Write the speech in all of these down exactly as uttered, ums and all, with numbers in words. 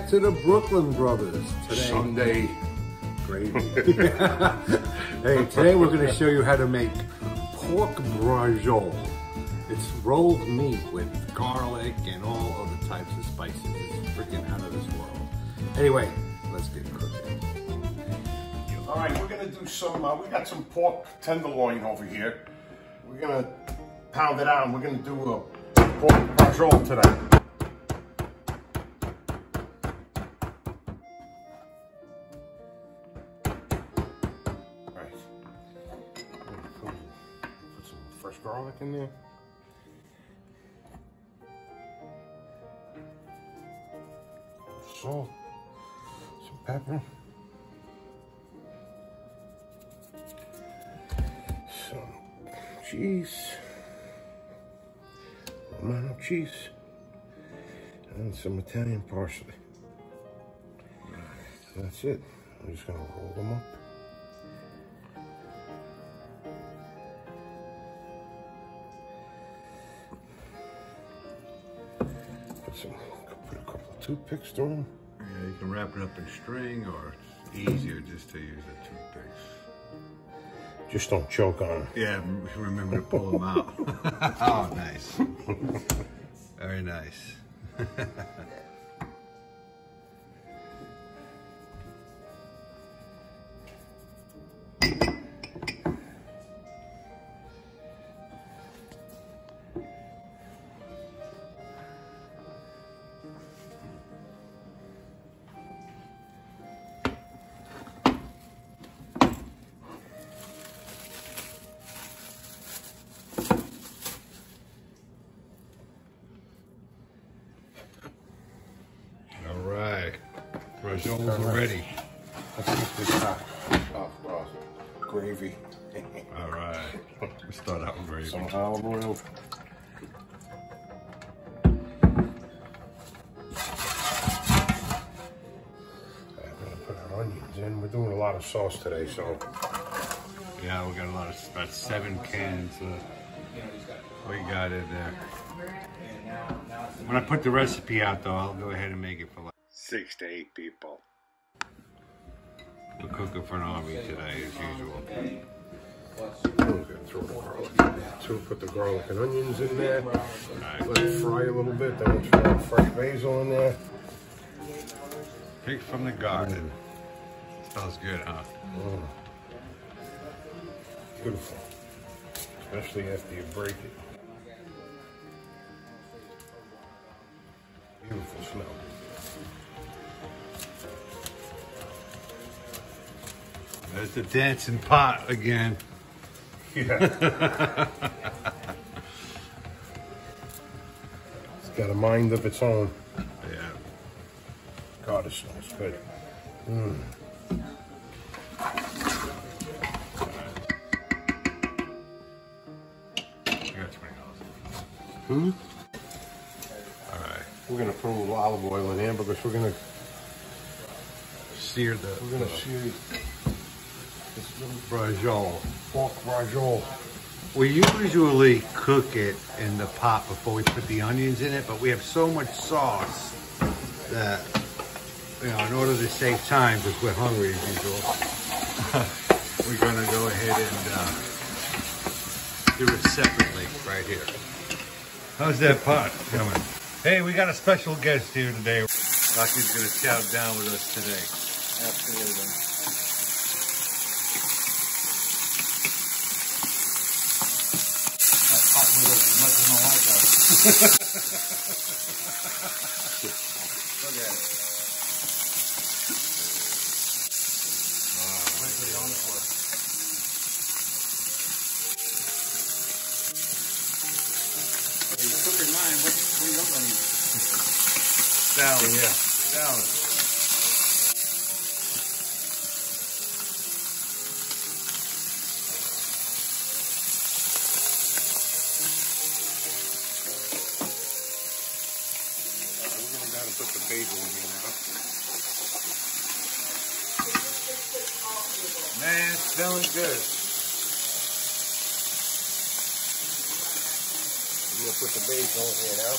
back to the Brooklyn Brothers today. Sunday Gravy. Hey, today we're going to show you how to make pork braciole. It's rolled meat with garlic and all other types of spices. It's freaking out of this world. Anyway, let's get cooking. All right, we're going to do some, uh, we got some pork tenderloin over here. We're going to pound it out and we're going to do a pork braciole today. Fresh garlic in there. Salt, some pepper. Some cheese. Romano cheese. And some Italian parsley. So that's it. I'm just gonna roll them up. So put a couple of toothpicks through them. Yeah, you can wrap it up in string, or it's easier just to use the toothpicks. Just don't choke on them. Yeah, remember to pull them out. Oh, nice. Very nice. Braciole's ready. Let's keep this hot. Oh, well, gravy. All right. Let's start out with gravy. Some olive oil. I'm going to put our onions in. We're doing a lot of sauce today, so. Yeah, we got a lot of, about seven cans. Uh, we got it there. When I put the recipe out, though, I'll go ahead and make it for like six to eight people. We're cooking for an army today, as usual. I'm going to throw the garlic in there too. Put the garlic and onions in there. Right. Let it fry a little bit. Then we'll throw fresh basil in there. Pick from the garden. Mm. Sounds good, huh? Mm. Beautiful. Especially after you break it. Beautiful smell. There's the dancing pot again. Yeah. It's got a mind of its own. Yeah. God, it smells good. Mm. I got twenty dollars. Hmm? All right. We're going to put a little olive oil in here because we're going to sear the... We're going to sear... This little braciole, pork braciole. We usually cook it in the pot before we put the onions in it, but we have so much sauce that, you know, in order to save time, because we're hungry as usual, we're going to go ahead and uh, do it separately right here. How's that pot coming? Hey, we got a special guest here today. Rocky's going to chow down with us today. Absolutely. Look at it. You cook in mine, what do you want on you? Salad, yeah. Salad. Put the basil in here now. Man, it's smelling good. I'm gonna put the basil in here now.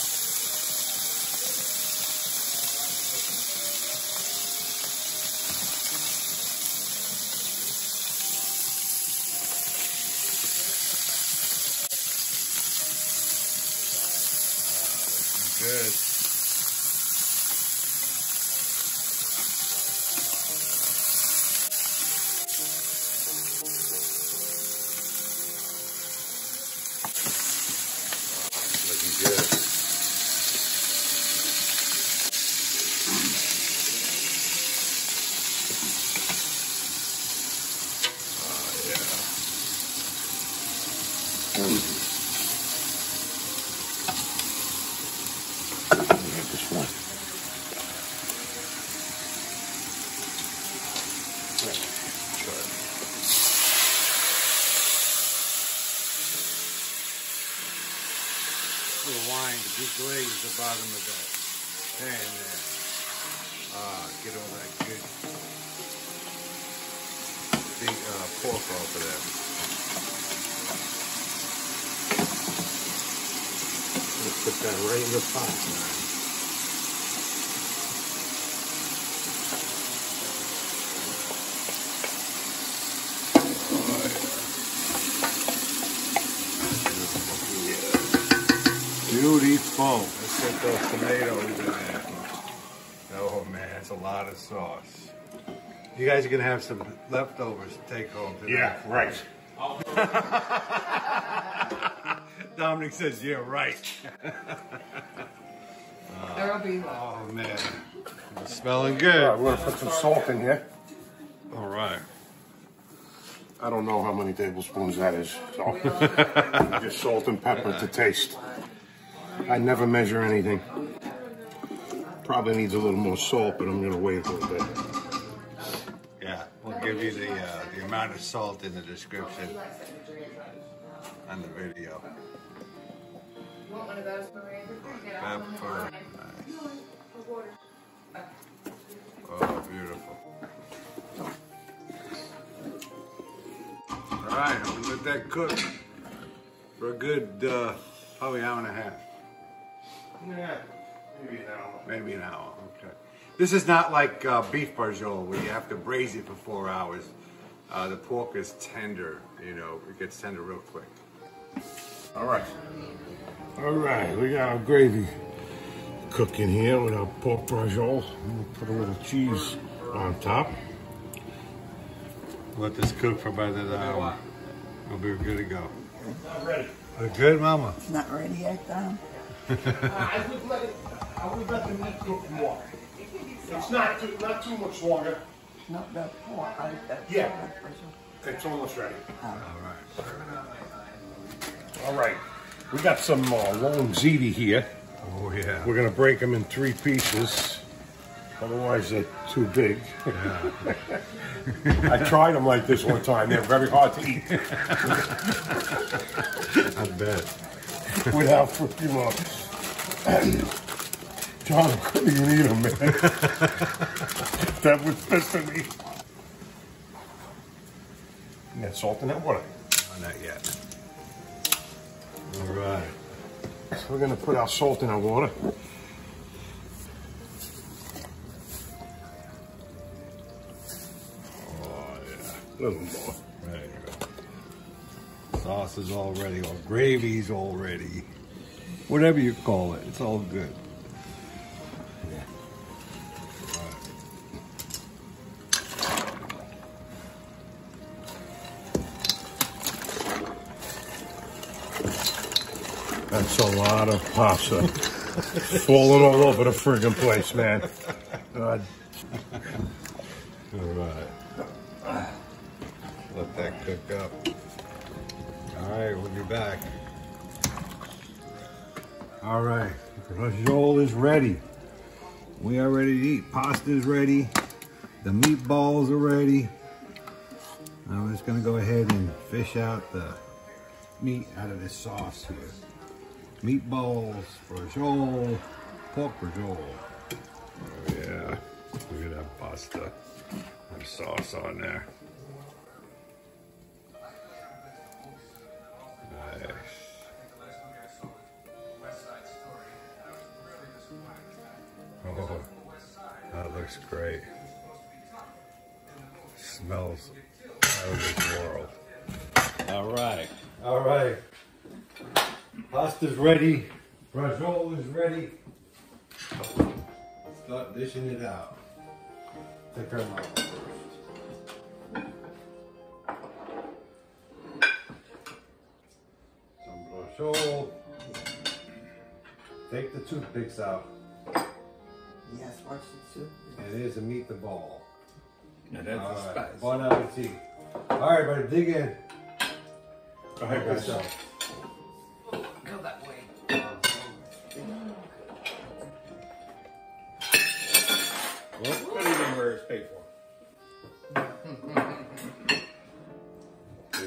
Good. Glaze the bottom of that pan there. Ah, get all that good big uh, pork off of that. Let's put that right in the pot now. Beautiful. Let's get those tomatoes in there. Oh man, that's a lot of sauce. You guys are gonna have some leftovers to take home today. Yeah, right. Dominic says, yeah, right. uh, There'll be left. Oh man, it's smelling good. All right, we're gonna put some salt in here. All right. I don't know how many tablespoons that is. So just salt and pepper yeah. to taste. I never measure anything. Probably needs a little more salt, but I'm gonna wait a little bit. Yeah, we'll give you the uh, the amount of salt in the description on the video. You want one of those, Maria? Pepper. Nice. Oh, beautiful. All right, I'm gonna let that cook for a good uh, probably hour and a half. Yeah, maybe an hour. Maybe an hour, okay. This is not like uh, beef braciole where you have to braise it for four hours. Uh, the pork is tender, you know, it gets tender real quick. All right. All right, we got our gravy cooking here with our pork braciole. I'm gonna put a little cheese on top. Let this cook for about an hour. We'll be good to go. Not ready. We're good, Mama? Not ready yet, Dom. uh, I would let it. I would let the meat cook more. It's not too, not too much longer. Not that pork. I, that's yeah, that it's almost ready. All right. All right. We got some uh, long ziti here. Oh yeah. We're gonna break them in three pieces. Otherwise, they're too big. Yeah. I tried them like this one time. They're very hard to eat. I bet. Without freaking off. John, I couldn't even eat them, man. That was pissing me. And that salt in that water? No, not yet. All right. So we're going to put our salt in our water. Oh, yeah. A little more. There you go. Sauce is all ready, or gravy's all ready. Whatever you call it, it's all good. Yeah. All right. That's a lot of pasta. Swollen all over the friggin' place, man. God. All right. Let that cook up. All right, we'll be back. All right, braciole is ready. We are ready to eat. Pasta is ready. The meatballs are ready. I'm just gonna go ahead and fish out the meat out of this sauce here. Meatballs, braciole, pork braciole. Oh yeah, look at that pasta. There's sauce on there. Nice. Oh, that looks great. Smells out of this world. All right, all right. Pasta's ready. Braciole is ready. Start dishing it out. Take her mouth first. Some braciole. Take the toothpicks out. Yes, watch the toothpicks. And here's a meet the ball. Now that's all the right. Spice. Bon appetit. All right, buddy, dig in. Go ahead, Braciole. Go that way. Well, we're not even where it's paid for. There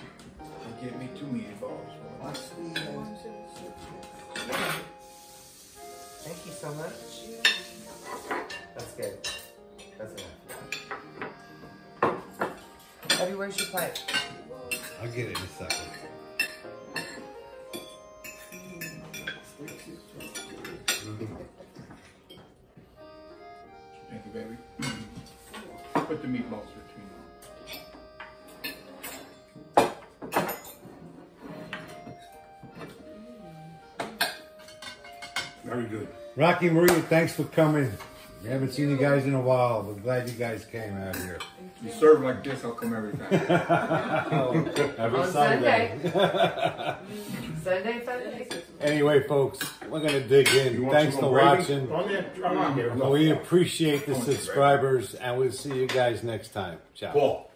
you go. Get me two meatballs. Watch the one, two, three, four. Thank you so much. That's good. That's enough. Abby, where's your plate? I'll get it in a second. Thank you, baby. Put the meatballs between them. Very good. Rocky, Maria, thanks for coming. We haven't seen you guys in a while. We're glad you guys came out here. You serve like this, I'll come every time. oh, every On Sunday. Sunday. Sunday, Sunday. Anyway, folks, we're going to dig in. Thanks for watching. We appreciate the subscribers, and we'll see you guys next time. Ciao. Cool.